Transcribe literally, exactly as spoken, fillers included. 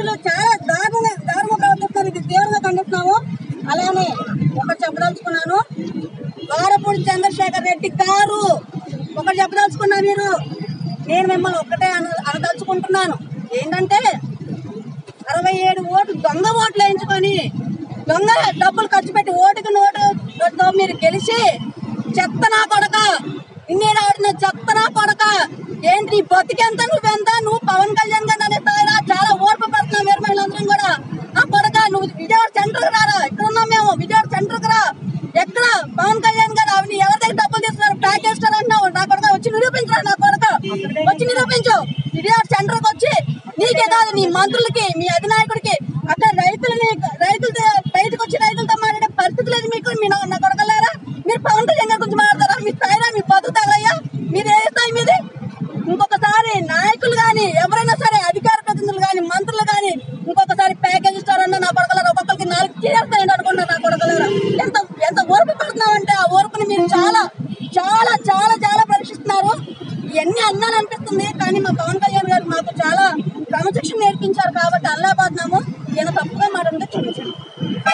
ప్రజలు చాలా దారుణ దారుణ ప్రవర్తిస్తారు, ఇది తీవ్రంగా ఖండిస్తున్నాము. అలానే ఒకటి చెప్పదలుచుకున్నాను, వారపూడి చంద్రశేఖర్ రెడ్డి గారు ఒకటి చెప్పదలుచుకున్నా మీరు, నేను మిమ్మల్ని ఒక్కటే అను అనదలుచుకుంటున్నాను ఏంటంటే అరవై ఏడు ఓటు దొంగ ఓట్లు వేయించుకొని దొంగ డబ్బులు ఖర్చు పెట్టి ఓటుకు నోటుతో మీరు గెలిచి చెత్తనా కొడక ఇన్నేళ్ళు ఆడిన చెత్తనా కొడక ఏంటి బతికెంత నువ్వెంత, నువ్వు పవన్ కళ్యాణ్ గారు అనే స్థాయిలో చాలా ఓర్పు పడుతున్నావు మీరు మహిళలందరం కూడా. ఆ కొడక నువ్వు విజయవాడ సెంటర్కి రారా, ఇక్కడ ఉన్నాం మేము, విజయవాడ సెంటర్కి రా, ఎక్కడ పవన్ కళ్యాణ్ గారు అవి ఎవరి దగ్గర డబ్బులు తీస్తున్నారు ప్యాక్ చేస్తారు అంటున్నావు. నా కొడక వచ్చి నిరూపించరా, నా కొడక వచ్చి నిరూపించు, విజయవాడ సెంటర్కి వచ్చి నీకే కాదు నీ మంత్రులకి మీ అధినాయకుడికి అక్కడ రైతులని రైతులతో బయటకు వచ్చి రైతులతో మాట్లాడే పరిస్థితి లేదు మీకు. మీ నా కొడకలారా మీరు పవన్ కళ్యాణ్ గారి గురించి మాట్లాడతారా, మీ స్థాయిరా మీ బతుకుతారయ్యా, మీరు ఏ స్థాయి మీది? ఇంకొకసారి నాయకులు కానీ ఎవరైనా సరే అధికార ప్రతినిధులు కానీ మంత్రులు కానీ ఇంకొకసారి ప్యాకేజ్ ఇస్తారన్నా నా కొడకలారా ఒక్కొక్కరికి నాలుగు చేస్తాయని అనుకుంటున్నారు. నా కొడకలారా ఎంత ఎంత ఓర్పు పడుతున్నామంటే ఆ ఓర్పుని మీరు చాలా చాలా చాలా చాలా పరీక్షిస్తున్నారు. ఇవన్నీ అన్నాను అనిపిస్తుంది కానీ మా పవన్ కళ్యాణ్ గారు మాకు చాలా క్రమశిక్షణ నేర్పించారు కాబట్టి అల్లాబాద్ నాము నేను తప్పుగా మాట చూపించాను.